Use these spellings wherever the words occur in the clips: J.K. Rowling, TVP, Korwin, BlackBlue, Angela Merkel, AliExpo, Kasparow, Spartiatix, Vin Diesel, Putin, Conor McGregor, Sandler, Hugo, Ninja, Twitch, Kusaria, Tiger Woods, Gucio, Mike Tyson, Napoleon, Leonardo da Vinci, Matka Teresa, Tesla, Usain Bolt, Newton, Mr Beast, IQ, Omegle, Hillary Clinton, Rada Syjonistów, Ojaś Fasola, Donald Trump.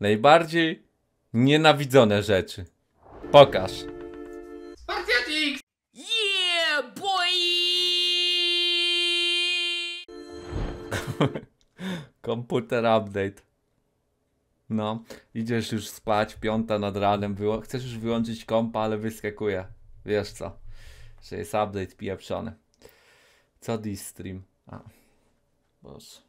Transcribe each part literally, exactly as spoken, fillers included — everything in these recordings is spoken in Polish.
Najbardziej nienawidzone rzeczy. Pokaż. Spartiatix! Yeah, boy! Komputer update. No, idziesz już spać, piąta nad ranem, wyło chcesz już wyłączyć kompa, ale wyskakuje. Wiesz co, że jest update pieprzony. Co this stream? A, boże.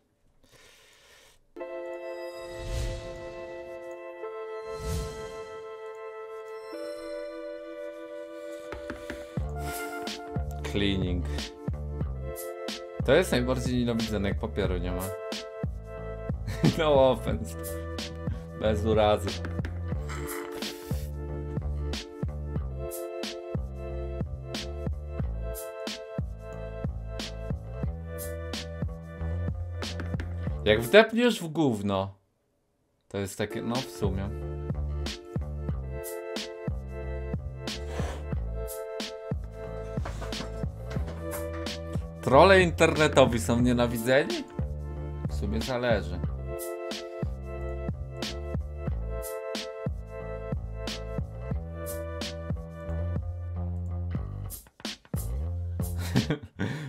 Cleaning. To jest najbardziej nienawidzone, jak papieru nie ma. No offense. Bez urazy. Jak wdepniesz w gówno, to jest takie, no w sumie. Trolle internetowi są nienawidzeni? W sumie zależy.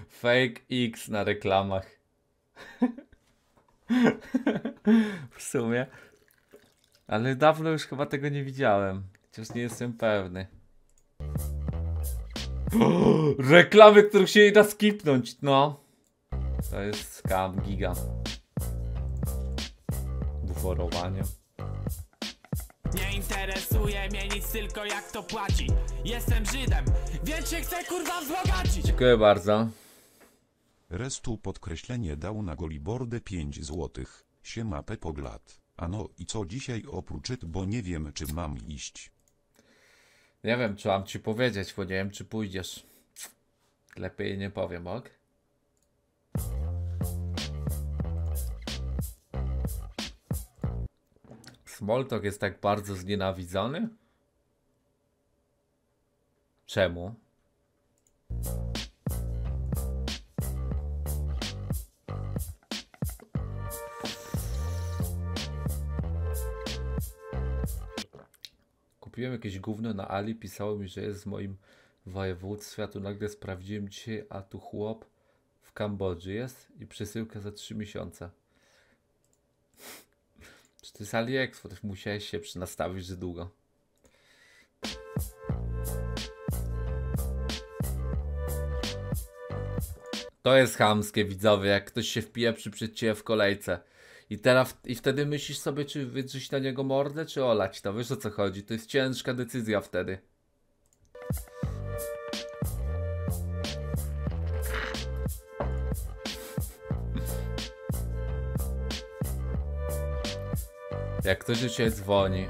Fake X na reklamach. W sumie. Ale dawno już chyba tego nie widziałem. Chociaż nie jestem pewny. Reklamy, których się nie da skipnąć, no. To jest scam giga. Buforowanie. Nie interesuje mnie nic, tylko jak to płaci. Jestem Żydem, więc się chcę kurwa wzbogacić. Dziękuję bardzo. Restu podkreślenie dał na golibordę pięć złotych. Siema Pepoglad. A no i co dzisiaj oprócz, bo nie wiem czy mam iść. Nie wiem czy mam ci powiedzieć, bo nie wiem czy pójdziesz. Lepiej nie powiem, ok? Smalltalk jest tak bardzo znienawidzony? Czemu? Kupiłem jakieś gówno na Ali, pisało mi, że jest z moim województwie, a tu nagle sprawdziłem dzisiaj, a tu chłop w Kambodży jest i przesyłka za trzy miesiące. Czy to jest AliExpo? Musiałeś się przynastawić, że długo. To jest chamskie, widzowie, jak ktoś się wpieprzy przed ciebie w kolejce. I teraz, i wtedy myślisz sobie, czy wydrzeć na niego mordę, czy olać to. Wiesz o co chodzi? To jest ciężka decyzja wtedy. Jak ktoś do ciebie dzwoni.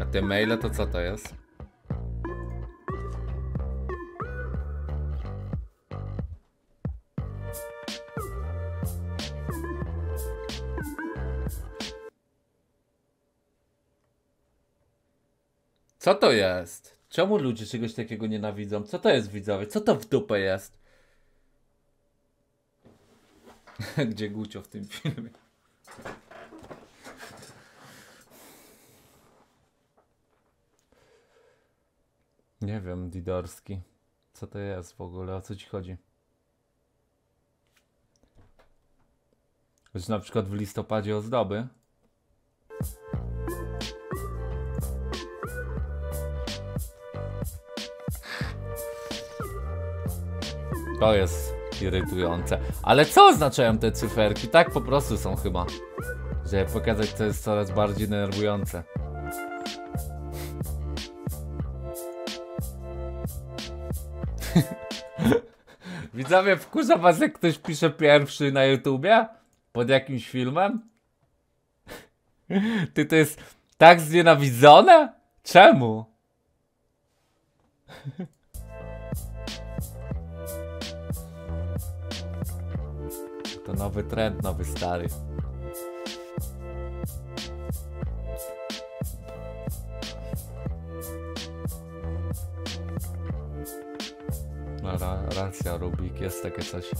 A te maile to co to jest? Co to jest? Czemu ludzie czegoś takiego nienawidzą? Co to jest, widzowie? Co to w dupę jest? Gdzie Gucio w tym filmie? Nie wiem, Didorski. Co to jest w ogóle? O co ci chodzi? Że na przykład w listopadzie ozdoby? To jest irytujące. Ale co oznaczają te cyferki? Tak po prostu są chyba. Żeby pokazać, co jest coraz bardziej denerwujące. Widzowie, wkurza was, jak ktoś pisze pierwszy na YouTubie? Pod jakimś filmem? Ty, to jest tak znienawidzone? Czemu? To nowy trend, nowy stary. no ra, racja, Rubik, jest takie coś.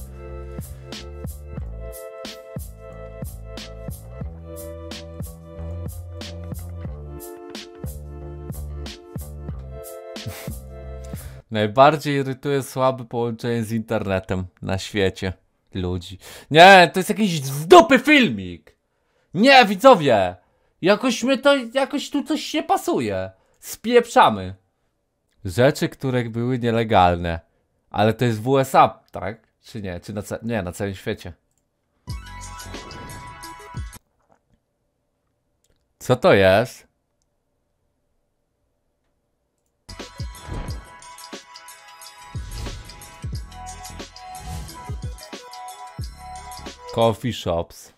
Najbardziej irytuje słabe połączenie z internetem na świecie ludzi. Nie, to jest jakiś z dupy filmik. Nie, widzowie, jakoś mnie to, jakoś tu coś nie pasuje. Spieprzamy. Rzeczy, które były nielegalne. Ale to jest w U S A, tak? Czy nie? Czy na nie, na całym świecie. Co to jest? Coffee shops.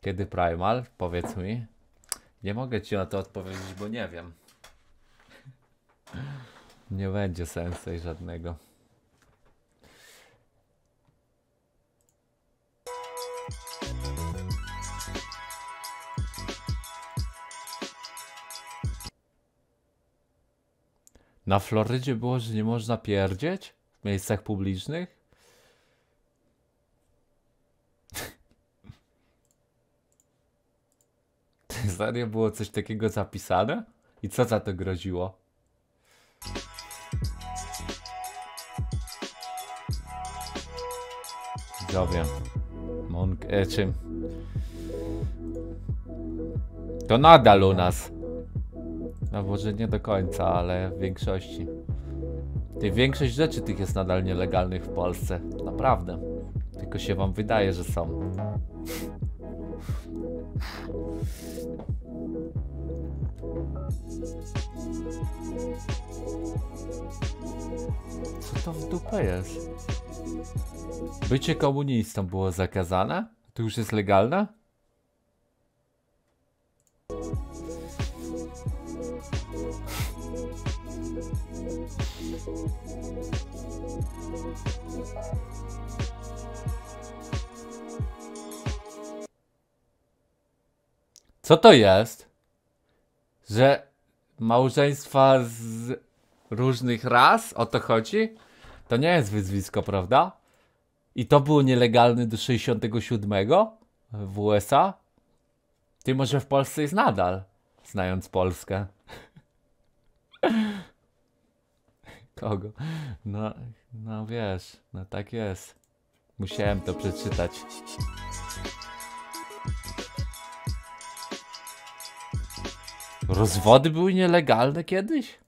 Kiedy Primal? Powiedz mi. Nie mogę ci na to odpowiedzieć, bo nie wiem. Nie będzie sensu żadnego. Na Florydzie było, że nie można pierdzieć w miejscach publicznych? Serio było coś takiego zapisane? I co za to groziło? Dobra. Monk... E, czym? To nadal u nas. No może nie do końca, ale w większości. Ty, większość rzeczy tych jest nadal nielegalnych w Polsce. Naprawdę. Tylko się wam wydaje, że są. Co to w dupę jest? Bycie komunistą było zakazane? To już jest legalne? Co to jest? Że małżeństwa z różnych ras? O to chodzi? To nie jest wyzwisko, prawda? I to było nielegalne do sześćdziesiątego siódmego w U S A? Ty, może w Polsce jest nadal, znając Polskę. Kogo? No, no wiesz, no tak jest. Musiałem to przeczytać. Rozwody były nielegalne kiedyś?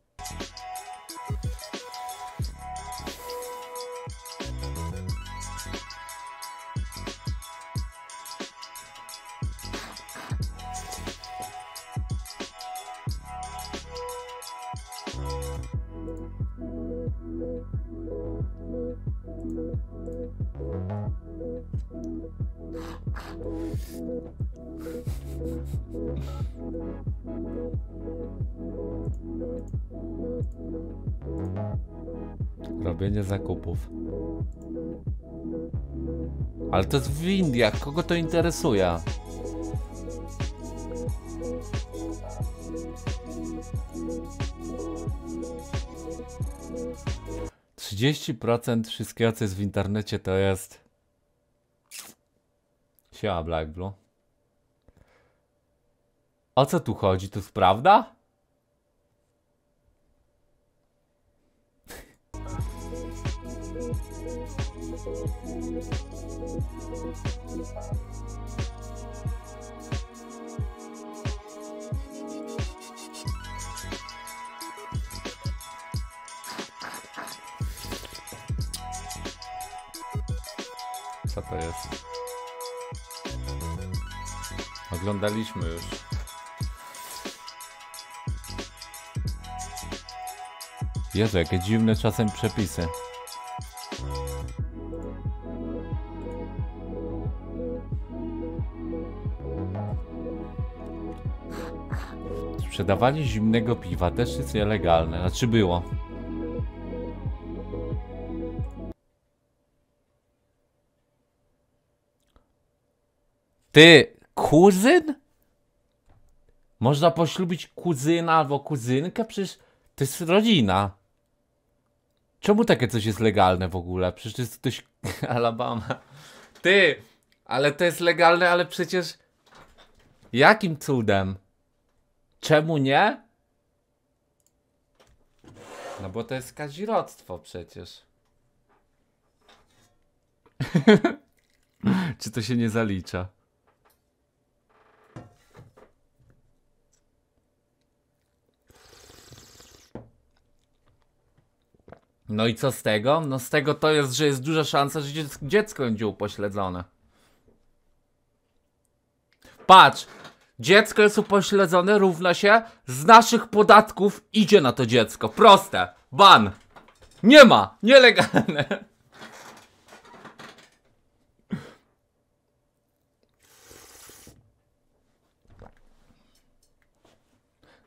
Robienie zakupów. Ale to jest w Indiach, kogo to interesuje? trzydzieści procent wszystkiego, co jest w internecie, to jest... Siema, BlackBlue. O co tu chodzi? To jest prawda? Co to jest? Oglądaliśmy już. Jezu, jakie dziwne czasem przepisy. Sprzedawanie zimnego piwa też jest nielegalne. Znaczy było. Ty, kuzyn? Można poślubić kuzyna albo kuzynkę? Przecież to jest rodzina. Czemu takie coś jest legalne w ogóle? Przecież to jest ktoś... Alabama. Ty! Ale to jest legalne, ale przecież... Jakim cudem? Czemu nie? No bo to jest kazirodztwo przecież. Czy to się nie zalicza? No i co z tego? No z tego to jest, że jest duża szansa, że dziecko będzie upośledzone. Patrz! Dziecko jest upośledzone, równa się z naszych podatków idzie na to dziecko. Proste. Ban. Nie ma. Nielegalne.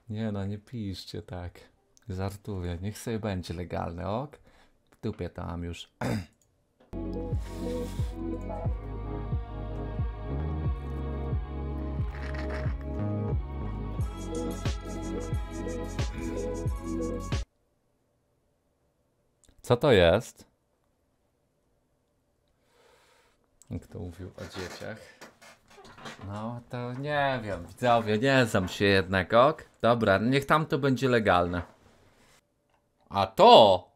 Nie no, nie piszcie tak. Żartuję. Niech sobie będzie legalne, ok? W dupie tam już. Co to jest? Kto mówił o dzieciach? No to nie wiem, widzowie, nie znam się jednak, ok? Dobra, niech tam to będzie legalne. A to?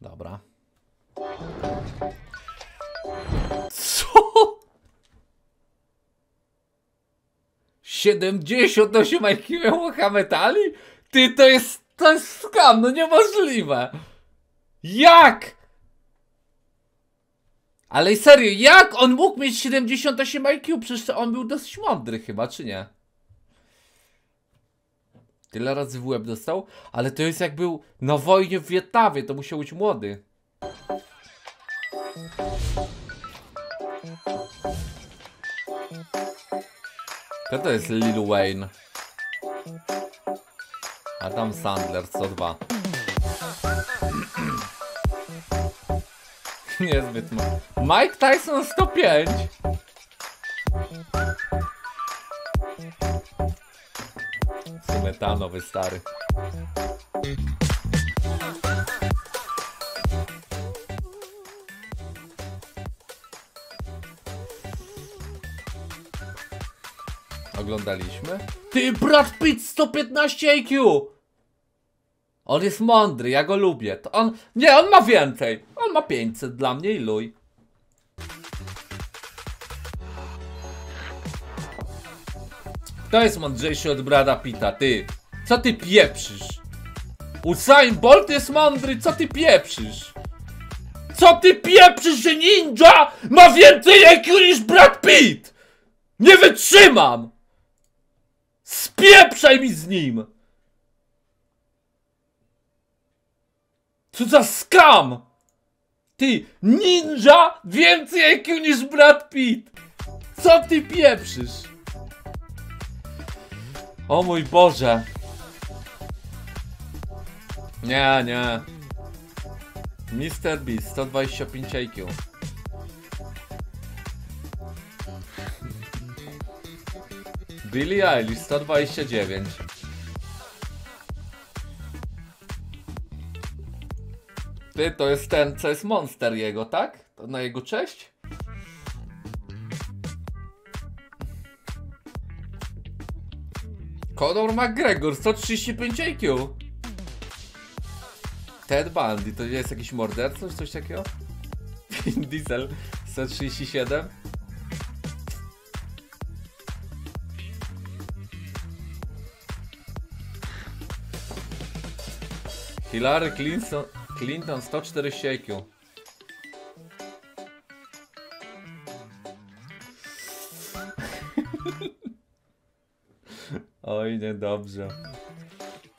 Dobra. siedemdziesiąt osiem I Q Muhammad Ali? Ty, to jest, to jest skam, no niemożliwe. Jak? Ale serio, jak on mógł mieć siedemdziesiąt osiem I Q? Przecież on był dosyć mądry chyba, czy nie? Tyle razy w łeb dostał, ale to jest jak był na wojnie w Wietnamie, to musiał być młody. Kto to jest Lil Wayne? A tam Sandler, co dwa. Niezbyt ma. Mike Tyson sto pięć. Smetanowy stary. Oglądaliśmy? Ty, Brad Pitt sto piętnaście I Q! On jest mądry, ja go lubię. To on... Nie, on ma więcej. On ma pięćset dla mnie i luj. To jest mądrzejszy od Brada Pitta, ty. Co ty pieprzysz? Usain Bolt jest mądry, co ty pieprzysz? Co ty pieprzysz, że Ninja ma więcej I Q niż Brad Pitt? Nie wytrzymam! Spieprzaj mi z nim! Co za skam! Ty, Ninja więcej I Q niż Brad Pitt! Co ty pieprzysz? O mój Boże! Nie, nie. Mr Beast sto dwadzieścia pięć I Q. Billie Eilish sto dwadzieścia dziewięć. Ty, to jest ten, co jest monster jego, tak? To na jego cześć? Conor McGregor sto trzydzieści pięć I Q. Ted Bundy, to jest jakiś morderca czy coś takiego? Vin Diesel sto trzydzieści siedem. Hillary Clinton, Clinton sto czterdzieści I Q. Oj, niedobrze.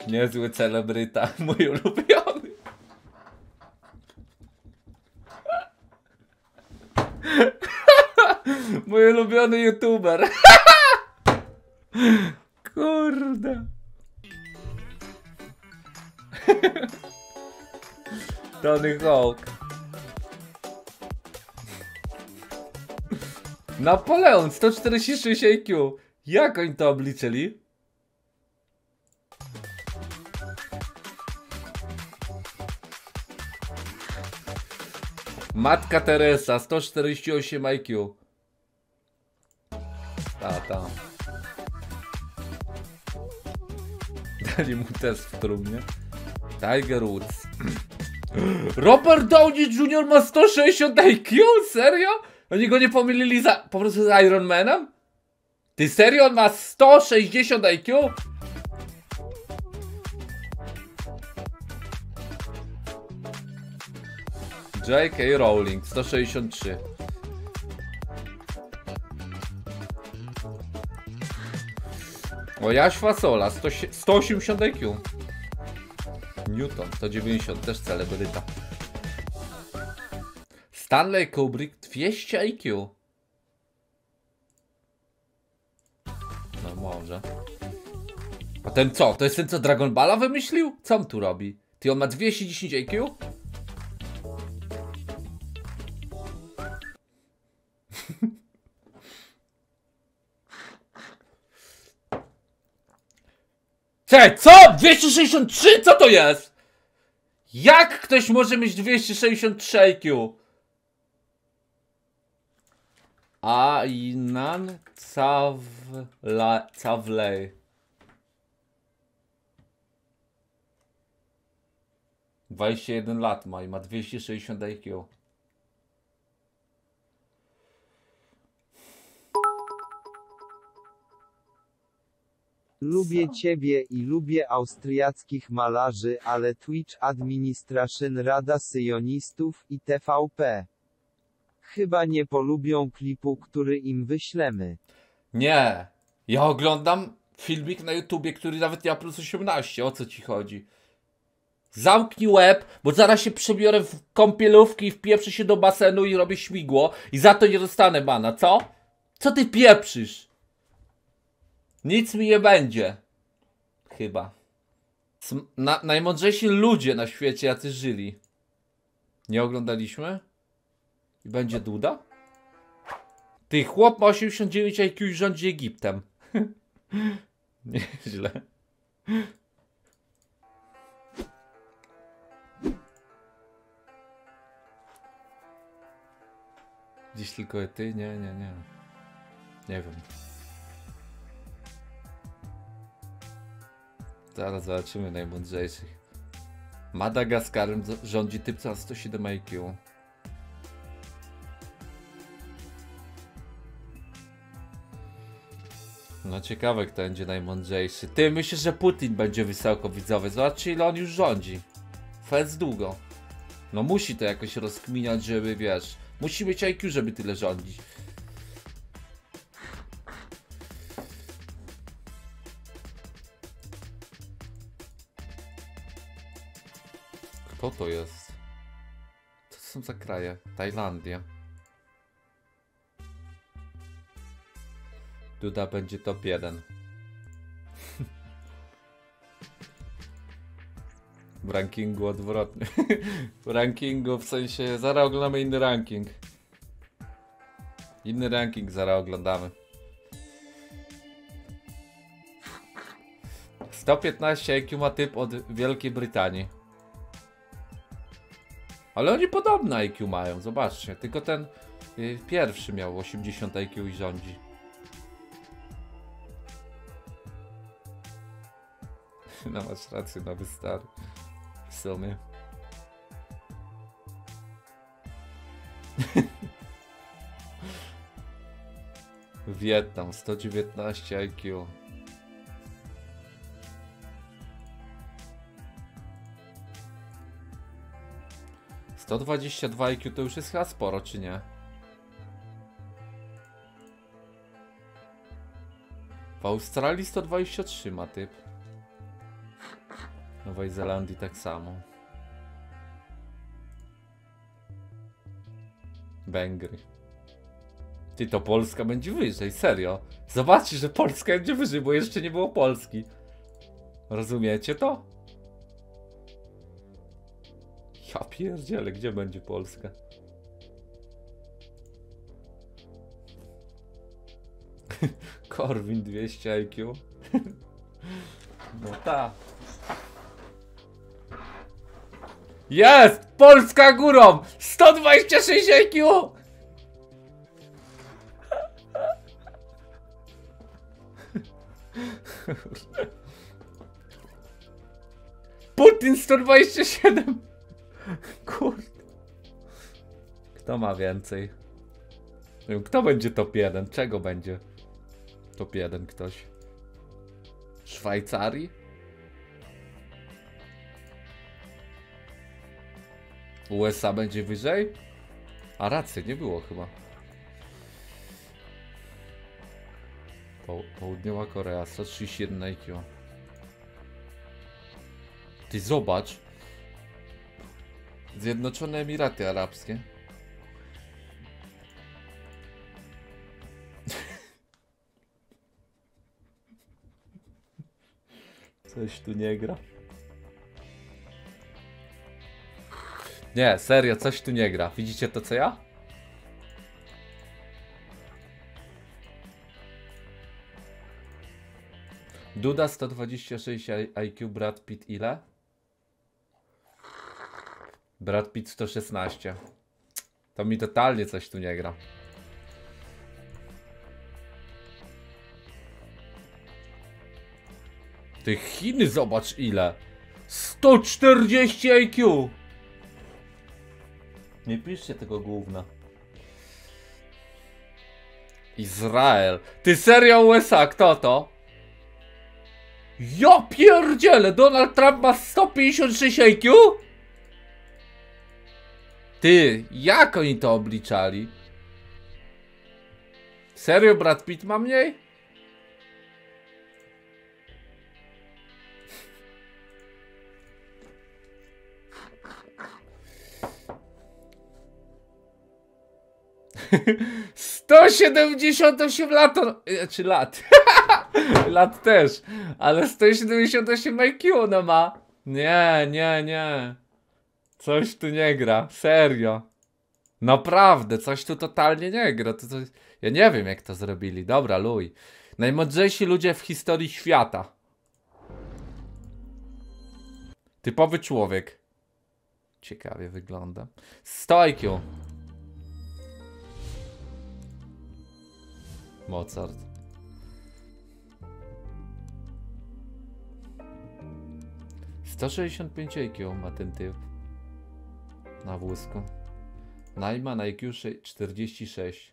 Niezły celebryta, mój ulubiony. Mój ulubiony youtuber. Kurde. Tony Hawk. Napoleon sto czterdzieści sześć I Q. Jak oni to obliczyli? Matka Teresa, sto czterdzieści osiem I Q. Ta, ta. Dali mu test w trumnie. Tiger Woods. Robert Downey junior ma sto sześćdziesiąt I Q? Serio? Oni go nie pomylili za, po prostu z Iron Manem? Ty serio? On ma sto sześćdziesiąt I Q? J K. Rowling, sto sześćdziesiąt trzy. Ojaś Fasola, sto osiemdziesiąt I Q. Newton, sto dziewięćdziesiąt, też celebryta. Stanley Kubrick, dwieście I Q. No może. A ten co? To jest ten, co Dragon Balla wymyślił? Co on tu robi? Ty, on ma dwieście dziesięć I Q? Cześć, co? dwieście sześćdziesiąt trzy? Co to jest? Jak ktoś może mieć dwieście sześćdziesiąt trzy I Q? A inan cawla, cawlej. dwadzieścia jeden lat ma i ma dwieście sześćdziesiąt I Q. Lubię ciebie i lubię austriackich malarzy, ale Twitch Administration Rada Syjonistów i T V P chyba nie polubią klipu, który im wyślemy. Nie, ja oglądam filmik na YouTubie, który nawet nie ma plus osiemnaście, o co ci chodzi? Zamknij łeb, bo zaraz się przebiorę w kąpielówki i wpieprzę się do basenu i robię śmigło i za to nie dostanę bana, co? Co ty pieprzysz? Nic mi nie będzie. Chyba. Na, najmądrzejsi ludzie na świecie, jacy żyli. Nie oglądaliśmy? I będzie Duda? Ty, chłop ma osiemdziesiąt dziewięć I Q i rządzi Egiptem. Nieźle. Dziś tylko ty? Nie, nie, nie. Nie wiem. Zaraz zobaczymy najmądrzejszych. Madagaskarem rządzi typ, co ma sto siedem I Q. No ciekawe, kto będzie najmądrzejszy. Ty, myślę, że Putin będzie wysoko, widzowy. Zobaczcie, ile on już rządzi. Fez długo. No musi to jakoś rozkminiać, żeby, wiesz, musi mieć I Q, żeby tyle rządzić. Co to jest? Co to są za kraje? Tajlandia. Duda będzie top jeden. W rankingu odwrotnie. W rankingu w sensie zaraz oglądamy inny ranking. Inny ranking zaraz oglądamy. sto piętnaście I Q ma typ od Wielkiej Brytanii. Ale oni podobne I Q mają, zobaczcie. Tylko ten y, pierwszy miał osiemdziesiąt I Q i rządzi. No masz rację, nowy stary. W sumie. Wietnam, sto dziewiętnaście I Q. sto dwadzieścia dwa I Q to już jest chyba sporo, czy nie? W Australii sto dwadzieścia trzy ma typ. W Nowej Zelandii tak samo. Węgry. Ty, to Polska będzie wyżej, serio. Zobaczcie, że Polska będzie wyżej, bo jeszcze nie było Polski. Rozumiecie to? Ja pierdzielę, gdzie będzie Polska? Korwin dwieście I Q. No ta. Jest! Polska górą! sto dwadzieścia sześć I Q! Putin sto dwadzieścia siedem! Kurde. Kto ma więcej? Kto będzie top jeden? Czego będzie? Top jeden ktoś. Szwajcarii? U S A będzie wyżej? A racja, nie było chyba. Po, Południowa Korea, sto trzydzieści jeden I Q. Ty zobacz. Zjednoczone Emiraty Arabskie. Coś tu nie gra. Nie, serio, coś tu nie gra. Widzicie to, co ja? Duda sto dwadzieścia sześć I Q, Brad Pitt ile? Brad Pitt sto szesnaście. To mi totalnie coś tu nie gra. Ty Chiny zobacz ile. sto czterdzieści I Q. Nie piszcie tego gówna. Izrael. Ty serio U S A, kto to? Ja pierdzielę, Donald Trump ma sto pięćdziesiąt sześć I Q? Ty, jak oni to obliczali? Serio Brad Pitt ma mniej? sto siedemdziesiąt osiem lat, czy lat? Lat też, ale sto siedemdziesiąt osiem I Q ona ma. Nie, nie, nie. Coś tu nie gra, serio. Naprawdę, coś tu totalnie nie gra. To, to... Ja nie wiem jak to zrobili, dobra luj. Najmądrzejsi ludzie w historii świata. Typowy człowiek. Ciekawie wygląda. sto I Q. Mozart. sto sześćdziesiąt pięć I Q ma ten typ. Na wózku. Najman I Q czterdzieści sześć.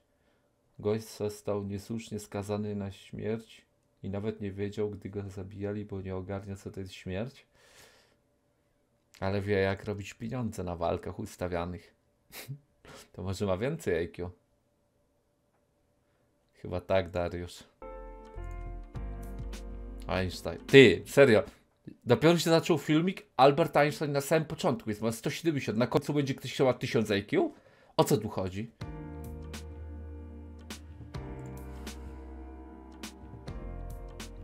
Gość został niesłusznie skazany na śmierć i nawet nie wiedział, gdy go zabijali, bo nie ogarnia co to jest śmierć. Ale wie jak robić pieniądze na walkach ustawianych. To może ma więcej I Q. Chyba tak, Dariusz. Einstein. Ty, serio. Dopiero się zaczął filmik, Albert Einstein na samym początku jest, ma sto siedemdziesiąt, na końcu będzie ktoś chciał tysiąc I Q? O co tu chodzi?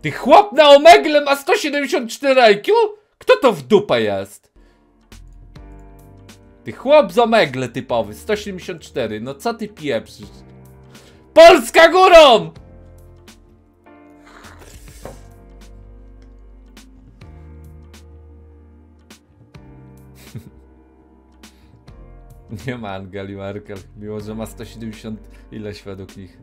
Ty chłop na Omegle ma sto siedemdziesiąt cztery I Q? Kto to w dupę jest? Ty chłop z Omegle typowy, sto siedemdziesiąt cztery, no co ty pieprzysz? Polska górą! Nie ma Angeli Merkel, mimo że ma sto siedemdziesiąt ileś według nich.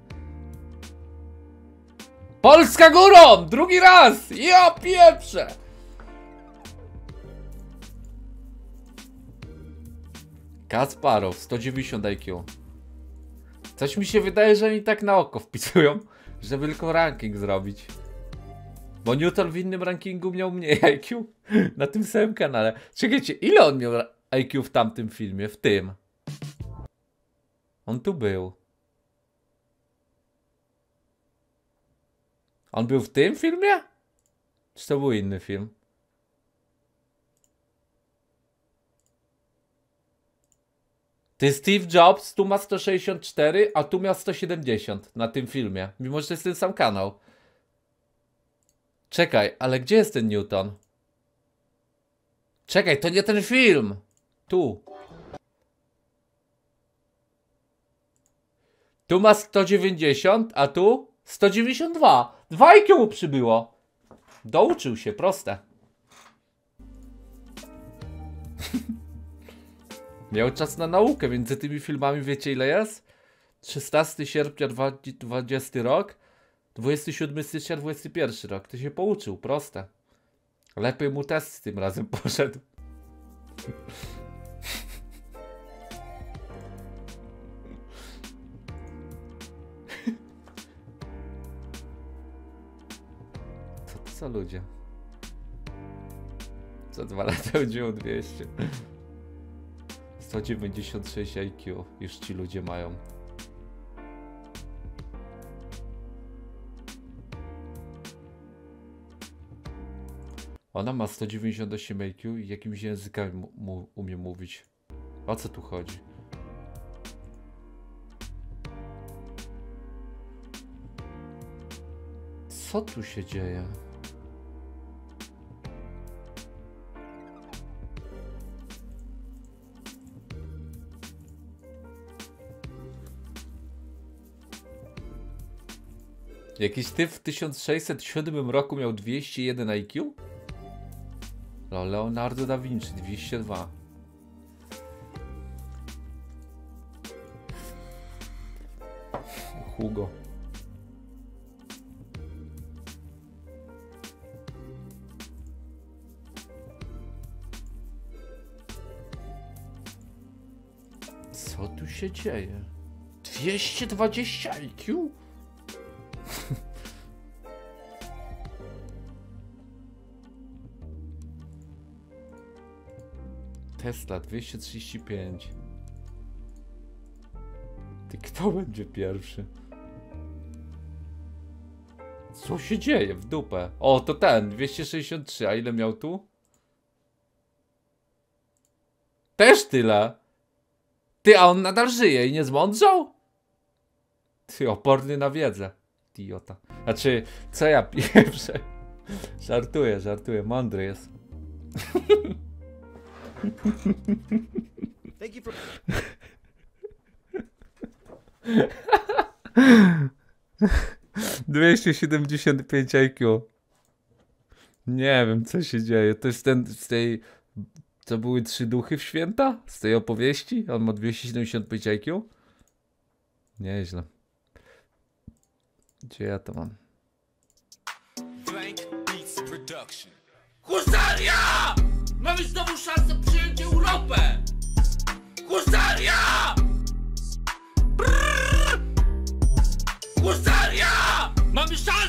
Polska górą! Drugi raz! Ja pieprzę! Kasparow, sto dziewięćdziesiąt I Q. Coś mi się wydaje, że oni tak na oko wpisują, żeby tylko ranking zrobić. Bo Newton w innym rankingu miał mniej I Q na tym samym kanale. Czekajcie, ile on miał I Q w tamtym filmie? W tym. On tu był. On był w tym filmie? Czy to był inny film? Ty Steve Jobs tu ma sto sześćdziesiąt cztery, a tu miał sto siedemdziesiąt na tym filmie. Mimo że to jest ten sam kanał. Czekaj, ale gdzie jest ten Newton? Czekaj, to nie ten film! Tu. Tu ma sto dziewięćdziesiąt, a tu sto dziewięćdziesiąt dwa. dwa I Q mu przybyło. Douczył się, proste. Miał czas na naukę, między tymi filmami wiecie ile jest? trzynastego sierpnia dwa tysiące dwudziestego rok, dwudziestego siódmego stycznia dwa tysiące dwudziestego pierwszego rok. Ty się pouczył, proste. Lepiej mu test tym razem poszedł. Co to za ludzie? Za dwa lata chodziło dwieście. sto dziewięćdziesiąt sześć I Q już ci ludzie mają. Ona ma sto dziewięćdziesiąt osiem I Q i jakimiś językami umie mówić. O co tu chodzi? Co tu się dzieje? Jakiś typ w tysiąc sześćset siódmym roku miał dwieście jeden I Q? No, Leonardo da Vinci dwieście dwa. Hugo. Co tu się dzieje? dwieście dwadzieścia I Q? Tesla dwieście trzydzieści pięć. Ty, kto będzie pierwszy? Co się dzieje w dupę? O, to ten dwieście sześćdziesiąt trzy, a ile miał tu? Też tyle. Ty, a on nadal żyje i nie zmądrzał? Ty, oporny na wiedzę. Idiota. Znaczy, co ja pierwsze? Żartuję, żartuję, mądry jest. Thank you for... dwieście siedemdziesiąt pięć I Q. Nie wiem, co się dzieje. To jest ten z tej... Co były trzy duchy w święta? Z tej opowieści? On ma dwieście siedemdziesiąt pięć I Q? Nieźle. Gdzie ja to mam? Kusaria! Mamy znowu szansę przyjąć Europę! Kusaria! Kusaria! Mamy szansę!